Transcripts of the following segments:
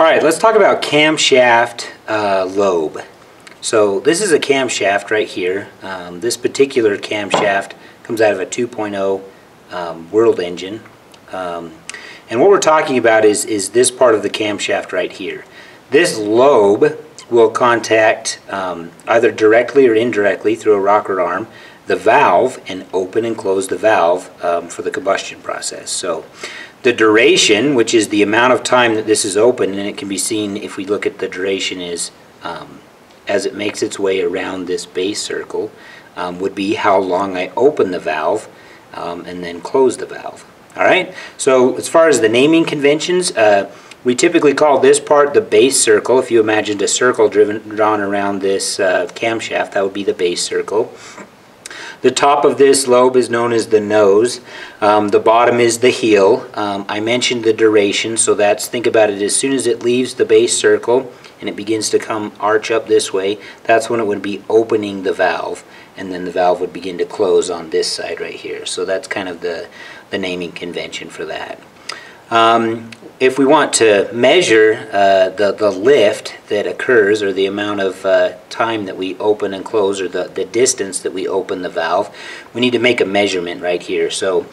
Alright, let's talk about camshaft lobe. So this is a camshaft right here. This particular camshaft comes out of a 2.0 World engine. And what we're talking about is this part of the camshaft right here. This lobe will contact either directly or indirectly through a rocker arm the valve and open and close the valve for the combustion process. So the duration, which is the amount of time that this is open, and it can be seen if we look at the duration is as it makes its way around this base circle, would be how long I open the valve and then close the valve. Alright, so as far as the naming conventions, we typically call this part the base circle. If you imagined a circle drawn around this camshaft, that would be the base circle. The top of this lobe is known as the nose. The bottom is the heel. I mentioned the duration, so that's, think about it, as soon as it leaves the base circle and it begins to come arch up this way, that's when it would be opening the valve, and then the valve would begin to close on this side right here. So that's kind of the naming convention for that. If we want to measure the lift that occurs, or the amount of time that we open and close, or the distance that we open the valve, we need to make a measurement right here. So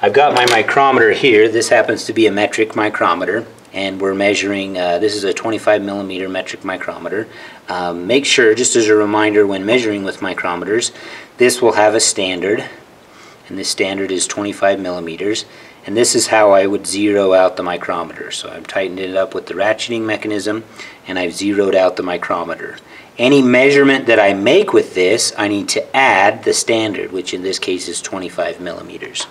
I've got my micrometer here. This happens to be a metric micrometer, and we're measuring, this is a 25 millimeter metric micrometer. Make sure, just as a reminder, when measuring with micrometers, this will have a standard, and this standard is 25 millimeters. And this is how I would zero out the micrometer. So I've tightened it up with the ratcheting mechanism, and I've zeroed out the micrometer. Any measurement that I make with this, I need to add the standard, which in this case is 25 millimeters.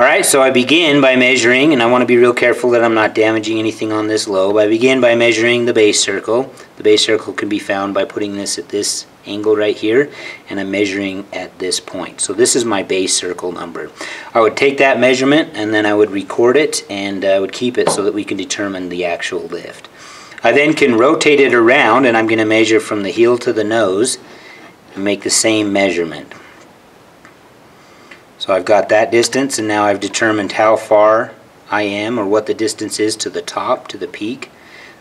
Alright, so I begin by measuring, and I want to be real careful that I'm not damaging anything on this lobe. I begin by measuring the base circle. The base circle can be found by putting this at this angle right here, and I'm measuring at this point. So this is my base circle number. I would take that measurement, and then I would record it, and I would keep it so that we can determine the actual lift. I then can rotate it around, and I'm going to measure from the heel to the nose and make the same measurement. So I've got that distance, and now I've determined how far I am, or what the distance is to the top, to the peak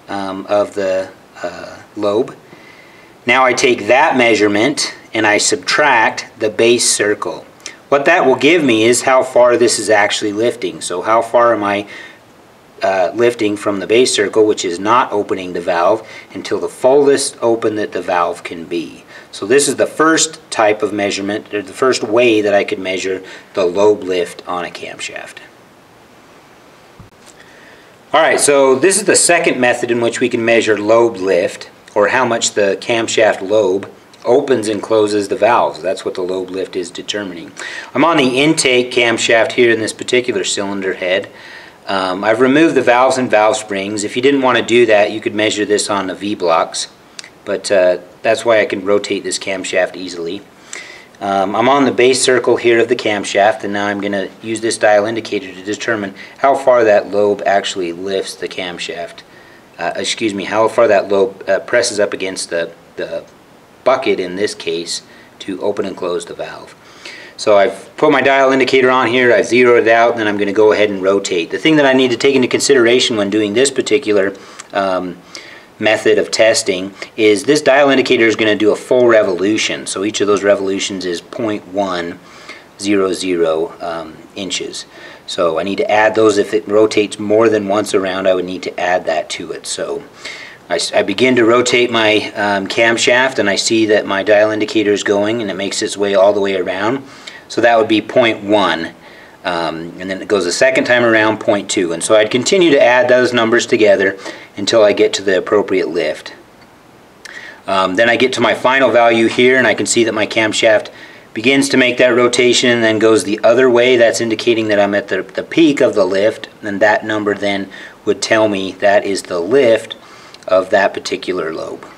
of the lobe. Now I take that measurement and I subtract the base circle. What that will give me is how far this is actually lifting. So how far am I lifting from the base circle, which is not opening the valve, until the fullest open that the valve can be. So this is the first type of measurement, or the first way that I could measure the lobe lift on a camshaft. Alright, so this is the second method in which we can measure lobe lift, or how much the camshaft lobe opens and closes the valves. That's what the lobe lift is determining. I'm on the intake camshaft here in this particular cylinder head. I've removed the valves and valve springs. If you didn't want to do that, you could measure this on the V-blocks, but that's why I can rotate this camshaft easily. I'm on the base circle here of the camshaft, and now I'm going to use this dial indicator to determine how far that lobe actually lifts the camshaft. How far that lobe presses up against the bucket, in this case, to open and close the valve. So I've put my dial indicator on here, I've zeroed it out, and then I'm going to go ahead and rotate. The thing that I need to take into consideration when doing this particular method of testing is this dial indicator is going to do a full revolution. So each of those revolutions is 0.100 inches. So I need to add those. If it rotates more than once around, I would need to add that to it. So I begin to rotate my camshaft, and I see that my dial indicator is going, and it makes its way all the way around. So that would be 0.1, and then it goes a second time around, 0.2, and so I'd continue to add those numbers together until I get to the appropriate lift. Then I get to my final value here, and I can see that my camshaft begins to make that rotation and then goes the other way. That's indicating that I'm at the peak of the lift, and that number then would tell me that is the lift of that particular lobe.